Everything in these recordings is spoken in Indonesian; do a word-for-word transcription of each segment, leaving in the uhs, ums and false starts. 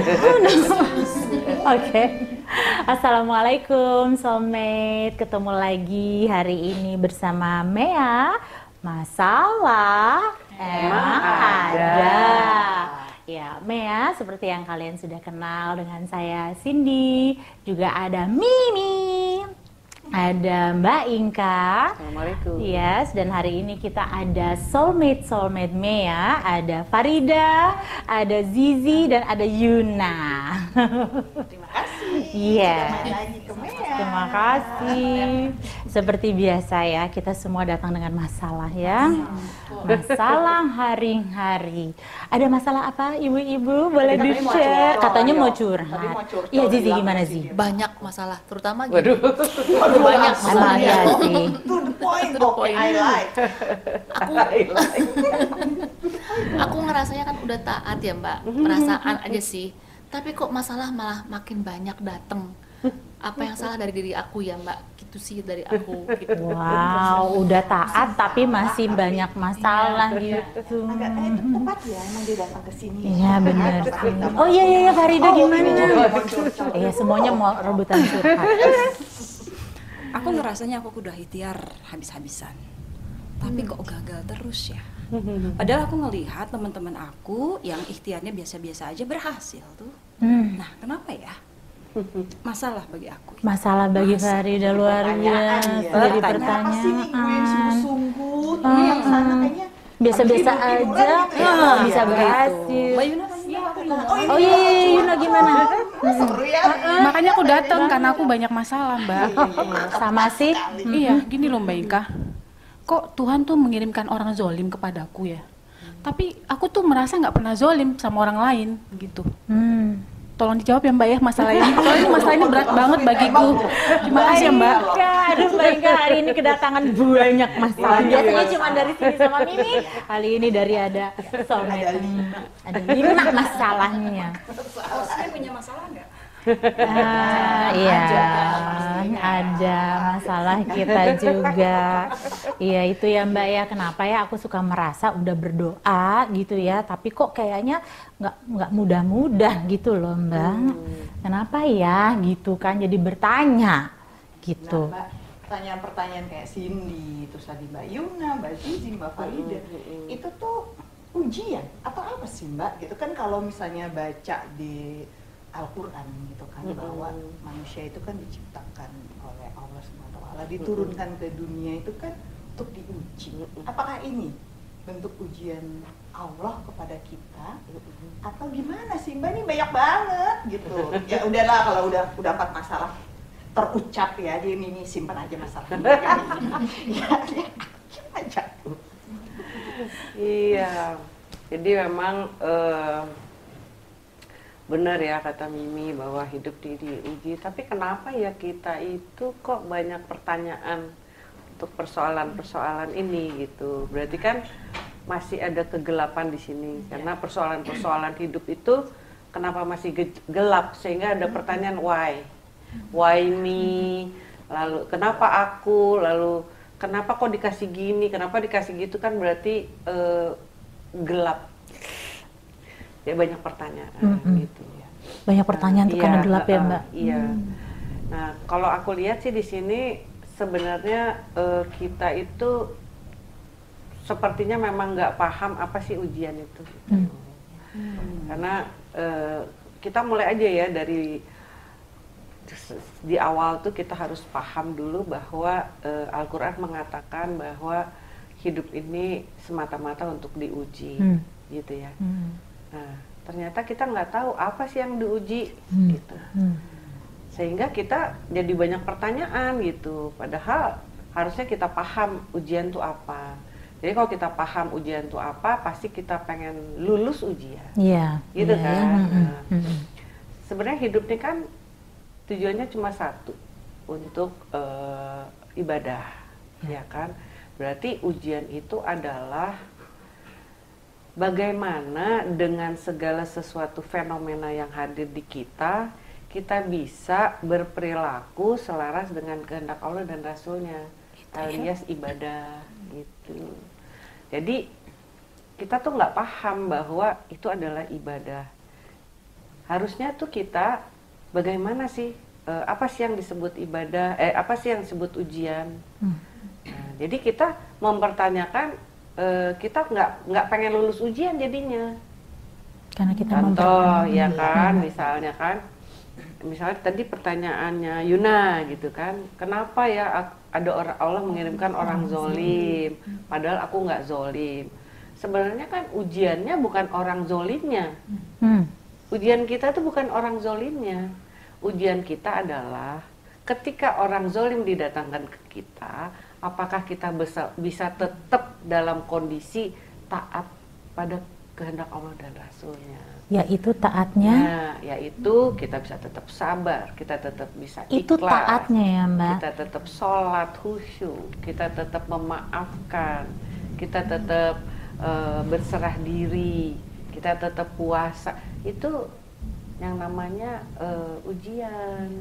Oh, no. Oke, okay. Assalamualaikum soulmate, ketemu lagi hari ini bersama Mea, Masalah Emang Ada. Ya, Mea seperti yang kalian sudah kenal dengan saya Cindy, juga ada Mimi, ada Mbak Inka. Assalamualaikum. Yes, dan hari ini kita ada soulmate soulmate Mea, ada Farida, ada Zizi, dan ada Yuna. Terima kasih. Yes. Terima kasih. Seperti biasa ya, kita semua datang dengan masalah ya. Masalah hari-hari. Ada masalah apa, ibu-ibu? Boleh di-share. Katanya mau curhat. Iya, Zizi gimana sih? Banyak masalah, terutama gitu. Waduh. Banyak masalahnya sih. To the point, to the point. I like. Aku, aku ngerasanya kan udah taat ya Mbak, perasaan aja sih. Tapi kok masalah malah makin banyak dateng. Apa yang salah dari diri aku ya Mbak? Gitu sih dari aku. Gitu. Wow, udah taat tapi masih tapi banyak masalah iya, gitu. Agak eh, tepat ya, emang dia datang ke sini. Iya benar. Oh iya iya Farida oh, gimana? Iya semuanya mau rebutan curhat. Aku ngerasanya aku udah ikhtiar habis-habisan, tapi kok gagal terus ya. Padahal aku ngelihat teman-teman aku yang ikhtiarnya biasa-biasa aja berhasil tuh. Hmm. Nah, kenapa ya? Masalah bagi aku. Masalah bagi Farida luar biasa. Jadi pertanyaan. Sungguh-sungguh, tapi yang sana kayaknya biasa-biasa aja, bisa berhasil. Oh iya, Yuna gimana? Seru ya. Makanya aku datang karena aku banyak masalah Mbak. Sama sih. Iya, gini loh Mbak Inka. Kok Tuhan tuh mengirimkan orang zolim kepadaku ya? Tapi aku tuh merasa nggak pernah zolim sama orang lain gitu. Tolong dijawab ya Mbak ya masalah ini. Soalnya masalah ini berat banget bagiku. Terima kasih ya Mbak. Aduh Mbak Inka hari ini kedatangan banyak masalah. Biasanya cuma dari sini sama Mimi. Kali ini dari ada soalnya ada lima masalahnya. Oh, saya punya masalah nggak? Ah, iya, ada masalah kita juga. Iya itu ya Mbak ya. Kenapa ya aku suka merasa udah berdoa gitu ya, tapi kok kayaknya nggak nggak mudah-mudah gitu loh Mbak. Hmm. Kenapa ya gitu kan? Jadi bertanya gitu. Nah, Mbak, pertanyaan-pertanyaan kayak Cindy, terus tadi Mbak Yuna, Mbak Zizi, Mbak Farida, hmm. itu tuh ujian atau apa sih Mbak? Gitu kan kalau misalnya baca di Al-Qur'an gitu kan, mm-hmm. bahwa manusia itu kan diciptakan oleh Allah subhanahu wa taala, diturunkan ke dunia itu kan untuk diuji. Apakah ini bentuk ujian Allah kepada kita atau gimana sih Mbak? Ini banyak banget gitu. Ya udahlah kalau udah udah empat masalah terucap ya, dia ini simpan aja masalahnya. Ya, ya, aja. Iya. Jadi memang uh, benar ya kata Mimi bahwa hidup diuji, tapi kenapa ya kita itu kok banyak pertanyaan untuk persoalan-persoalan ini gitu. Berarti kan masih ada kegelapan di sini karena persoalan-persoalan hidup itu kenapa masih gelap sehingga ada pertanyaan why? Why me? Lalu kenapa aku? Lalu kenapa kok dikasih gini? Kenapa dikasih gitu kan berarti eh, gelap. Ya banyak pertanyaan mm-hmm. gitu ya. Banyak pertanyaan nah, tuh iya, karena gelap ya Mbak. Iya. Hmm. Nah kalau aku lihat sih di sini sebenarnya uh, kita itu sepertinya memang nggak paham apa sih ujian itu. Gitu. Hmm. Hmm. Karena uh, kita mulai aja ya dari di awal tuh kita harus paham dulu bahwa uh, Al-Qur'an mengatakan bahwa hidup ini semata-mata untuk diuji, hmm. gitu ya. Hmm. Nah, ternyata kita nggak tahu apa sih yang diuji, hmm. gitu. Hmm. Sehingga kita jadi banyak pertanyaan gitu. Padahal harusnya kita paham ujian itu apa. Jadi kalau kita paham ujian itu apa, pasti kita pengen lulus ujian. Iya. Yeah. Gitu yeah. kan. Nah, hmm. sebenarnya hidup ini kan tujuannya cuma satu, untuk uh, ibadah, yeah. ya kan. Berarti ujian itu adalah bagaimana dengan segala sesuatu fenomena yang hadir di kita, kita bisa berperilaku selaras dengan kehendak Allah dan Rasulnya, alias ibadah gitu. Jadi kita tuh nggak paham bahwa itu adalah ibadah. harusnya tuh kita bagaimana sih, eh, apa sih yang disebut ibadah, eh, apa sih yang disebut ujian. Hmm. Nah, jadi kita mempertanyakan, eh, kita nggak nggak pengen lulus ujian jadinya. Karena kita contoh ya kan, misalnya kan, misalnya tadi pertanyaannya Yuna gitu kan, kenapa ya ada orang Allah mengirimkan orang zolim, padahal aku nggak zolim. Sebenarnya kan ujiannya bukan orang zolimnya. Hmm. Ujian kita tuh bukan orang zolimnya. Ujian kita adalah ketika orang zolim didatangkan ke kita, apakah kita bisa, bisa tetap dalam kondisi taat pada kehendak Allah dan Rasulnya. Yaitu taatnya. Nah, yaitu kita bisa tetap sabar, kita tetap bisa ikhlas. Itu taatnya ya Mbak. Kita tetap sholat khusyuk, kita tetap memaafkan, kita tetap Uh, berserah diri, kita tetap puasa, itu yang namanya uh, ujian.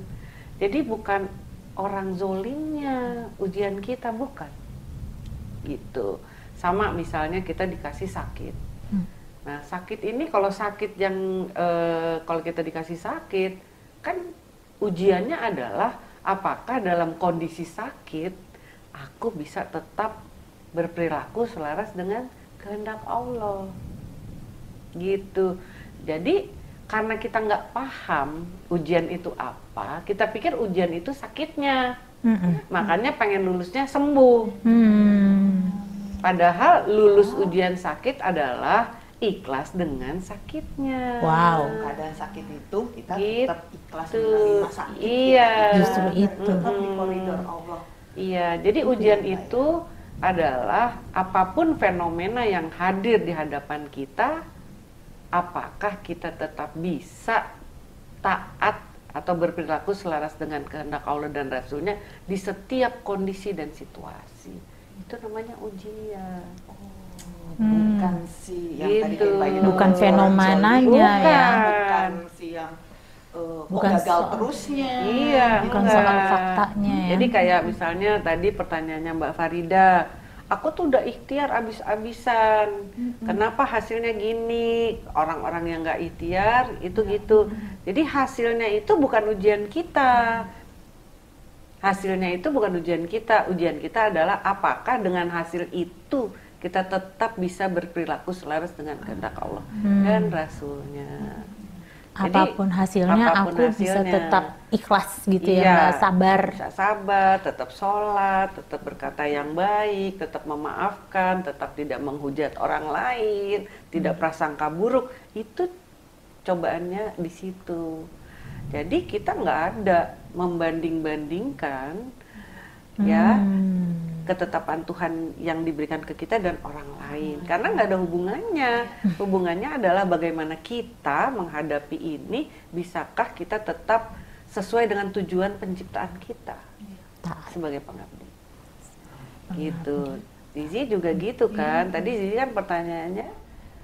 Jadi bukan orang zolimnya ujian kita, bukan gitu. Sama misalnya kita dikasih sakit. Hmm. Nah sakit ini, kalau sakit yang uh, kalau kita dikasih sakit kan ujiannya hmm. adalah apakah dalam kondisi sakit aku bisa tetap berperilaku selaras dengan kehendak Allah, gitu. Jadi karena kita nggak paham ujian itu apa, kita pikir ujian itu sakitnya, mm-mm. makanya pengen lulusnya sembuh. Mm. Padahal lulus ujian sakit adalah ikhlas dengan sakitnya. Wow. Kadang sakit itu kita gitu. Tetap ikhlas menerima sakit. Iya. Justru itu. Tetap di koridor Allah. Iya. Jadi itu ujian itu adalah apapun fenomena yang hadir di hadapan kita, apakah kita tetap bisa taat atau berperilaku selaras dengan kehendak Allah dan Rasulnya di setiap kondisi dan situasi. Itu namanya ujian. Oh, hmm. Bukan si yang gitu. Tadi dibayar, bukan fenomenanya bukan. Ya bukan si yang Uh, bukan gagal soal, terusnya, iya, bukan enggak. Soal faktanya. Ya. Jadi kayak misalnya tadi pertanyaannya Mbak Farida, aku tuh udah ikhtiar abis-abisan, mm-hmm. kenapa hasilnya gini? Orang-orang yang nggak ikhtiar itu gitu. Jadi hasilnya itu bukan ujian kita, hasilnya itu bukan ujian kita. Ujian kita adalah apakah dengan hasil itu kita tetap bisa berperilaku selaras dengan kehendak Allah mm. dan Rasulnya. Apapun jadi, hasilnya apapun aku hasilnya. Bisa tetap ikhlas gitu iya, ya, sabar. Bisa sabar, tetap sholat, tetap berkata yang baik, tetap memaafkan, tetap tidak menghujat orang lain, tidak prasangka buruk. Itu cobaannya di situ. Jadi kita nggak ada membanding-bandingkan hmm. ya ketetapan Tuhan yang diberikan ke kita dan orang lain, karena nggak ada hubungannya. Hubungannya adalah bagaimana kita menghadapi ini, bisakah kita tetap sesuai dengan tujuan penciptaan kita sebagai pengabdi. Gitu. Zizi juga gitu kan? Tadi Zizi kan pertanyaannya?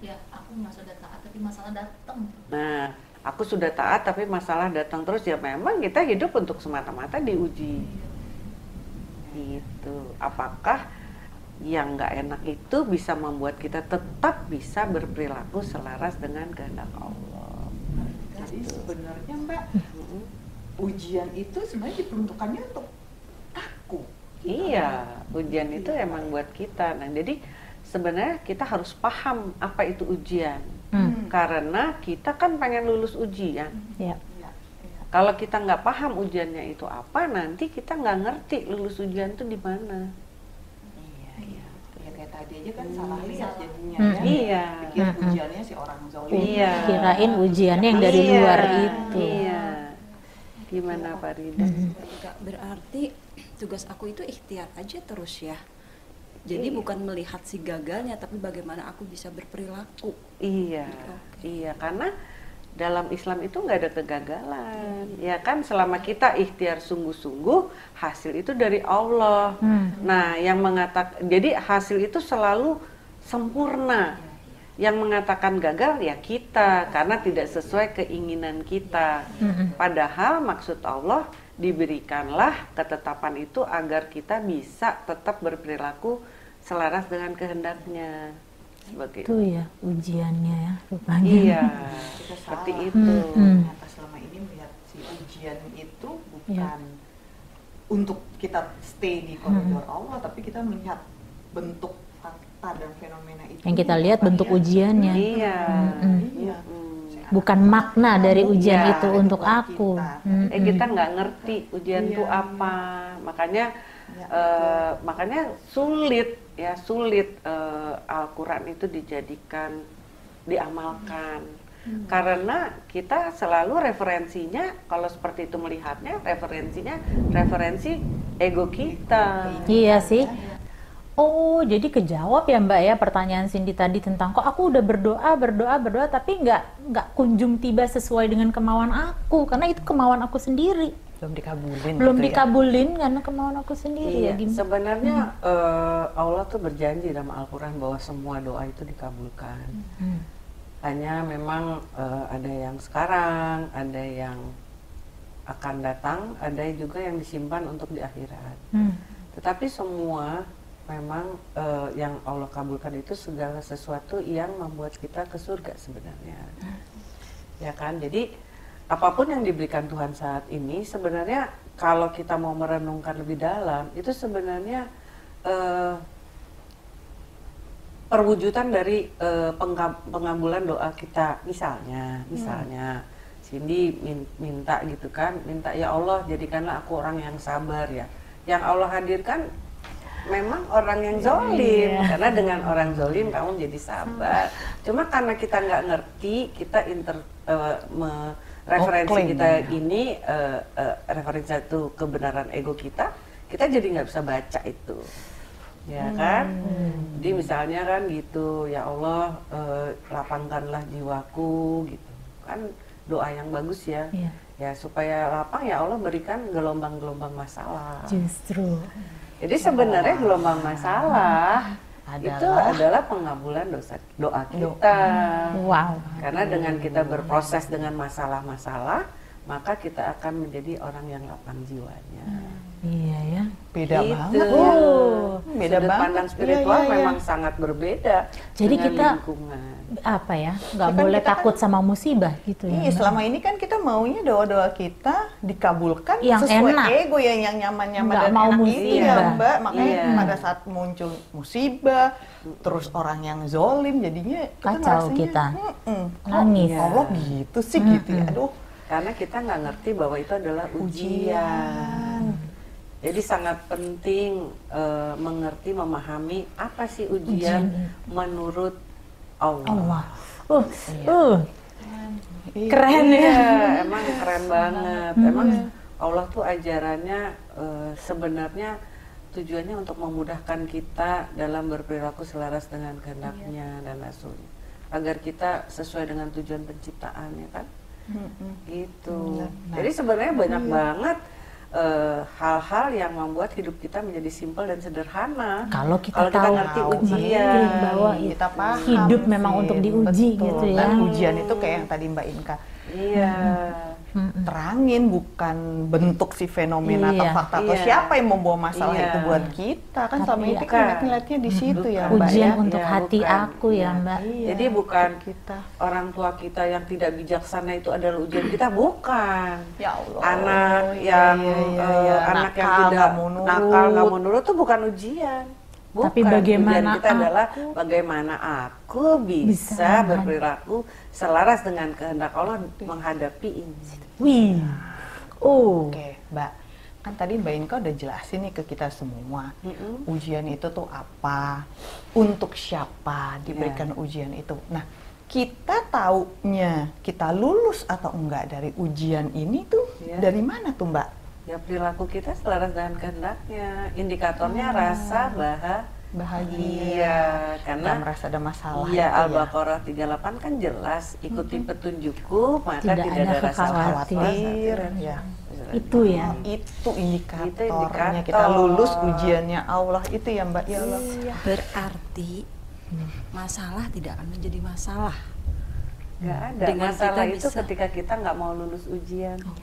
Ya, aku sudah taat tapi masalah datang. Nah, aku sudah taat tapi masalah datang terus. Ya memang kita hidup untuk semata-mata diuji. Gitu. Apakah yang nggak enak itu bisa membuat kita tetap bisa berperilaku selaras dengan kehendak Allah? Jadi gitu. Sebenarnya Mbak, ujian itu sebenarnya diperuntukannya untuk aku. Iya, ujian itu iya. emang buat kita. Nah, jadi sebenarnya kita harus paham apa itu ujian, hmm. karena kita kan pengen lulus ujian. Iya. Kalau kita nggak paham ujiannya itu apa, nanti kita nggak ngerti lulus ujian itu di mana. Iya, iya. Ya kayak tadi aja kan hmm. salah lihat jadinya hmm. ya. Iya. Pikir hmm. ujiannya si orang zolim. Iya. Kirain ujiannya yang dari iya. luar itu. Iya. Gimana Pak Rida? Hmm. Berarti tugas aku itu ikhtiar aja terus ya. Jadi iya. bukan melihat si gagalnya, tapi bagaimana aku bisa berperilaku. Iya. Okay. Iya, karena dalam Islam itu nggak ada kegagalan, ya kan? Selama kita ikhtiar sungguh-sungguh, hasil itu dari Allah. Hmm. Nah, yang mengatakan, jadi hasil itu selalu sempurna. Yang mengatakan gagal ya kita, karena tidak sesuai keinginan kita. Padahal maksud Allah, diberikanlah ketetapan itu agar kita bisa tetap berperilaku selaras dengan kehendaknya. Sebagai itu ya ujiannya ya, rupanya. Iya. seperti itu. Hmm. Ternyata selama ini melihat si ujian itu bukan ya. untuk kita stay di koridor hmm. Allah, tapi kita melihat bentuk fakta dan fenomena itu. Yang kita lihat bentuk ya. ujiannya. Iya. Hmm. Iya. Bukan makna dari ujian ya, itu untuk aku. Kita, eh, kita nggak ngerti ujian itu ya. apa, makanya ya, uh, makanya sulit ya sulit uh, Al-Qur'an itu dijadikan diamalkan hmm. karena kita selalu referensinya kalau seperti itu melihatnya referensinya referensi ego kita. Iya sih. Oh, jadi kejawab ya Mbak ya pertanyaan Cindy tadi tentang kok aku udah berdoa, berdoa, berdoa tapi nggak nggak kunjung tiba sesuai dengan kemauan aku karena itu kemauan aku sendiri. Belum dikabulin. Belum gitu dikabulin ya. karena kemauan aku sendiri. Iya. Ya, sebenarnya hmm. uh, Allah tuh berjanji dalam Al-Qur'an bahwa semua doa itu dikabulkan. Hmm. Hanya memang uh, ada yang sekarang, ada yang akan datang, ada juga yang disimpan untuk di akhirat. Hmm. Tetapi semua memang uh, yang Allah kabulkan itu segala sesuatu yang membuat kita ke surga sebenarnya, ya kan? Jadi apapun yang diberikan Tuhan saat ini sebenarnya kalau kita mau merenungkan lebih dalam itu sebenarnya uh, perwujudan dari uh, pengambulan doa kita. Misalnya, misalnya Cindy minta gitu kan, minta ya Allah jadikanlah aku orang yang sabar ya. Yang Allah hadirkan memang orang yang zolim, yeah. karena dengan orang zolim kamu jadi sabar. Cuma karena kita nggak ngerti, kita inter uh, referensi oh, kita ya. ini uh, uh, referensi satu kebenaran ego kita, kita jadi nggak bisa baca itu, ya kan? Hmm. Jadi misalnya kan gitu, ya Allah uh, lapangkanlah jiwaku, gitu kan doa yang bagus ya. Yeah. Ya supaya lapang ya Allah berikan gelombang-gelombang masalah. Justru. Jadi sebenarnya gelombang masalah adalah. itu adalah pengabulan dosa, doa kita. Wow. Karena dengan kita berproses dengan masalah-masalah, maka kita akan menjadi orang yang lapang jiwanya. Iya ya. Beda gitu. banget. Oh, beda Sudut banget. pandang spiritual ya, ya, ya. memang sangat berbeda. Jadi kita lingkungan. apa ya? Nggak ya, boleh takut kan, sama musibah gitu. Iya. Ya, selama ini kan kita maunya doa-doa kita dikabulkan yang sesuai enak. ego yang yang nyaman-nyaman dan mau enak musibah. Ini ya, Mbak. Makanya iya. pada saat muncul musibah, terus orang yang zolim, jadinya kacau kita. Nangis. Allah gitu sih mm-mm. gitu. Ya. Aduh. Karena kita nggak ngerti bahwa itu adalah ujian. ujian. Jadi sangat penting uh, mengerti, memahami apa sih ujian, ujian. menurut Allah. Allah. Uh, iya. uh. Keren ya, ya. emang keren banget. Hmm. Emang Allah tuh ajarannya uh, sebenarnya tujuannya untuk memudahkan kita dalam berperilaku selaras dengan kehendaknya iya. dan Rasulnya, agar kita sesuai dengan tujuan penciptaan ya kan, hmm. gitu. Hmm. Jadi sebenarnya banyak hmm. banget. hal-hal uh, yang membuat hidup kita menjadi simpel dan sederhana. Kalau kita, Kalau kita tahu, ngerti ujian, bahwa kita paham hidup memang sih, untuk diuji betul. gitu ya. Dan ujian itu kayak yang tadi Mbak Inka iya. hmm. terangin bukan bentuk si fenomena iya. atau fakta atau iya. siapa yang membawa masalah iya. itu buat kita kan selama ini kan ngeliat-ngeliatnya di situ bukan. ya Mbak. Ujian ya? untuk ya, hati bukan. aku ya, ya Mbak. Iya. Jadi bukan kita orang tua kita yang tidak bijaksana itu adalah ujian kita, bukan. Ya Allah. Anak yang iya. Ya, ya, anak nakal, yang tidak nurut. nakal, nggak mau nurut itu bukan ujian. Bukan. Tapi bagaimana ujian kita aku, adalah bagaimana aku bisa, bisa berperilaku selaras dengan kehendak Allah menghadapi ini. Wih, oh. Oke, Mbak. Kan tadi Mbak Inka udah jelasin nih ke kita semua. Mm-hmm. Ujian itu tuh apa? Untuk siapa diberikan yeah. ujian itu? Nah, kita taunya kita lulus atau enggak dari ujian ini tuh yeah. dari mana tuh Mbak? Ya perilaku kita selaras dengan kehendaknya. Indikatornya hmm. rasa bah bahagia. Karena merasa ada masalah. Iya, Al-Baqarah tiga puluh delapan kan jelas, ikuti hmm. petunjukku maka tidak, tidak ada rasa khawatir. Ya. Itu ya. Itu indikatornya itu indikator. kita lulus ujiannya Allah itu ya Mbak. Ya Allah. Berarti masalah tidak akan menjadi masalah. Enggak ada. Dengan masalah itu bisa. ketika kita nggak mau lulus ujian. Oh.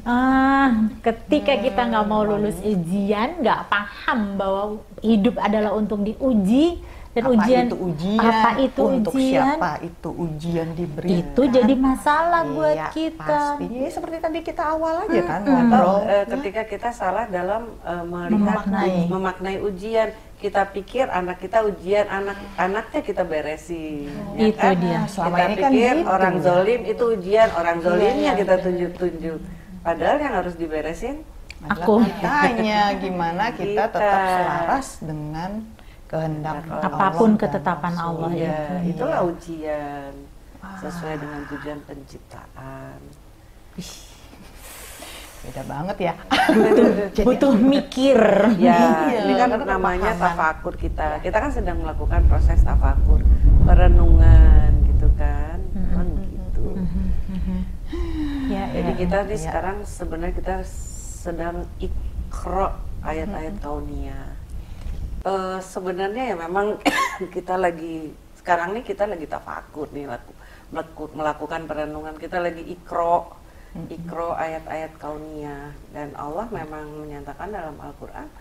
Ah, ketika hmm. kita nggak mau lulus ujian, nggak paham bahwa hidup adalah untuk diuji, Dan apa ujian itu ujian, apa itu untuk ujian, siapa itu ujian diberikan. Itu jadi masalah iya, buat kita. Pastinya seperti tadi kita awal aja hmm, kan, hmm. atau hmm. Eh, ketika kita salah dalam eh, melihat memaknai. memaknai ujian, kita pikir anak kita ujian, anak anaknya kita beresi. Hmm. Ya, itu kan? Dia. Selama kita ini pikir kan orang gitu. Zolim itu ujian, orang zolimnya kita tunjuk-tunjuk. Padahal yang harus diberesin aku. Kitanya gimana kita, kita tetap selaras dengan kehendak apapun Allah, ketetapan Allah ya. Itulah ujian sesuai dengan tujuan penciptaan. Beda banget ya. Butuh, butuh mikir. Ya, ini kan namanya tafakur kita. Kita kan sedang melakukan proses tafakur, perenungan gitu kan. Kan gitu. Ya, jadi kita di sekarang sebenarnya kita sedang ikro ayat-ayat kauniyah. Uh, sebenarnya ya memang kita lagi sekarang nih kita lagi tafakur nih laku, melaku, melakukan perenungan, kita lagi ikro ikro ayat-ayat kauniyah, dan Allah memang menyatakan dalam Al-Qur'an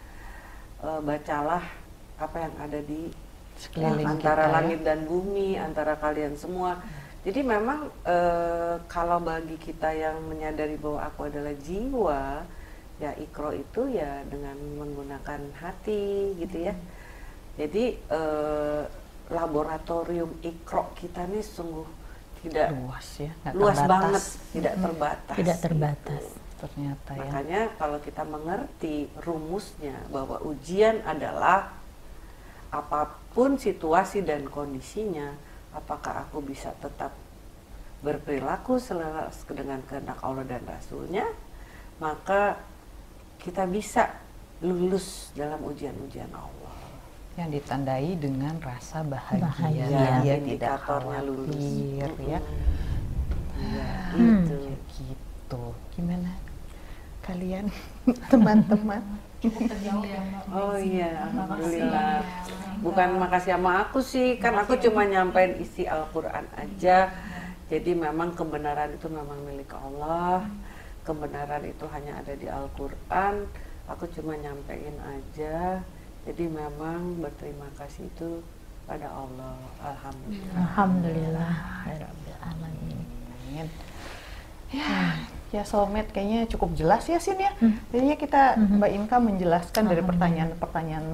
uh, bacalah apa yang ada di sekeliling antara kita, langit ya? Dan bumi, antara kalian semua. Jadi memang uh, kalau bagi kita yang menyadari bahwa aku adalah jiwa, ya ikro itu ya dengan menggunakan hati gitu ya. Jadi eh, laboratorium ikro kita nih sungguh tidak luas ya, luas banget, tidak terbatas. Tidak terbatas gitu. Ternyata ya. Makanya kalau kita mengerti rumusnya bahwa ujian adalah apapun situasi dan kondisinya, apakah aku bisa tetap berperilaku selaras dengan kehendak Allah dan Rasulnya, maka kita bisa lulus dalam ujian-ujian Allah yang ditandai dengan rasa bahagia, bahagia. Ya, tidak khawatir lulus. Ya, hmm. gitu. Ya gitu. Gimana kalian teman-teman? Cukup terjauh ya Mbak. Oh iya, alhamdulillah. Bukan makasih sama aku sih, kan aku cuma nyampein isi Al-Qur'an aja. Jadi memang kebenaran itu memang milik Allah. Kebenaran itu hanya ada di Al-Qur'an, aku cuma nyampein aja. Jadi memang berterima kasih itu pada Allah. Alhamdulillah. Alhamdulillah. Amin. Ya, ya soulmate kayaknya cukup jelas ya Sin ya. Jadinya kita Mbak Inka menjelaskan dari pertanyaan-pertanyaan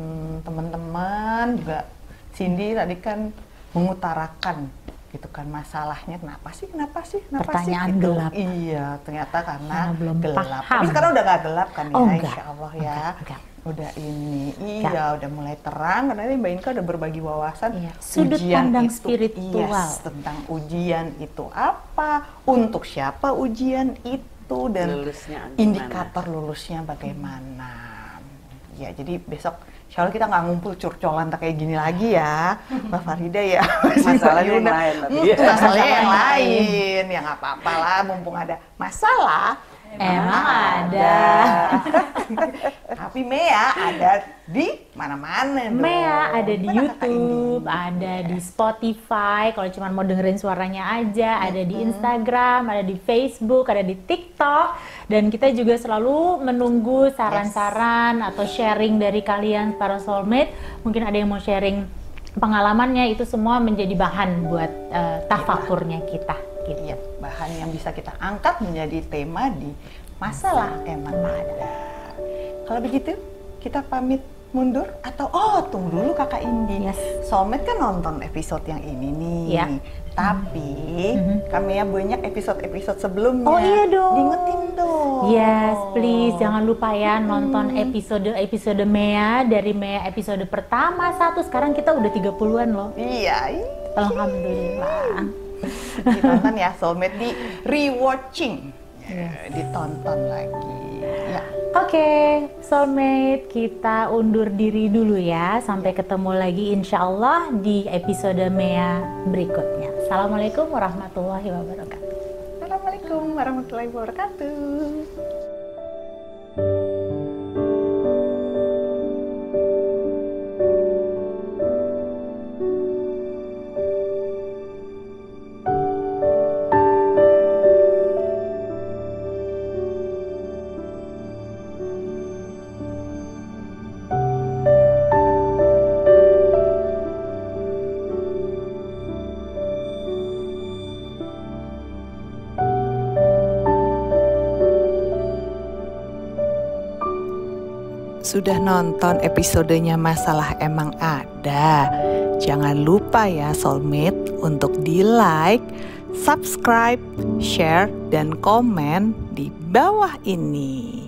teman-teman, juga Cindy tadi kan mengutarakan gitu kan masalahnya, kenapa sih, kenapa sih, kenapa pertanyaan sih, gitu. Gelap. Iya, ternyata karena, karena belum gelap. Paham. Tapi sekarang udah gak gelap kan ya, oh, insya Allah ya. Enggak, enggak. Udah ini, enggak. Iya udah mulai terang, karena ini Mbak Inka udah berbagi wawasan. Iya. Sudut ujian pandang itu, spiritual. Yes, tentang ujian itu apa, untuk siapa ujian itu, dan lulusnya indikator lulusnya bagaimana. Hmm. Ya, jadi besok insya Allah kita nggak ngumpul curcolan tak kayak gini lagi ya, Mbak Farida ya. Masalahnya yang lain, masalahnya yang lain, ya nggak apa-apa lah, mumpung ada masalah emang ada. Tapi Mea ada di mana-mana. Mea ada di YouTube, ada di Spotify. Kalau cuma mau dengerin suaranya aja, ada di Instagram, ada di Facebook, ada di TikTok. Dan kita juga selalu menunggu saran-saran atau sharing dari kalian para soulmate. Mungkin ada yang mau sharing pengalamannya, itu semua menjadi bahan buat uh, tafakurnya kita. Gitu. Bahan yang bisa kita angkat menjadi tema di Masalah Emang Ada. Kalau begitu kita pamit mundur, atau oh tunggu dulu Kakak Indi. Yes. Soulmate kan nonton episode yang ini nih. Ya. Tapi mm-hmm. kami ya banyak episode-episode sebelumnya. Oh iya dong. Diingetin dong. Yes, please jangan lupa ya mm-hmm. nonton episode-episode Mea, dari Mea episode pertama satu. Sekarang kita udah tiga puluhan loh. Iya. Alhamdulillah. Ditonton ya soulmate, di rewatching, yes. Ditonton lagi ya. Oke okay, soulmate, kita undur diri dulu ya, sampai ketemu lagi insya Allah di episode Mea berikutnya. Assalamualaikum warahmatullahi wabarakatuh. Assalamualaikum warahmatullahi wabarakatuh. Sudah nonton episodenya Masalah Emang Ada? Jangan lupa ya soulmate untuk di like, subscribe, share, dan komen di bawah ini.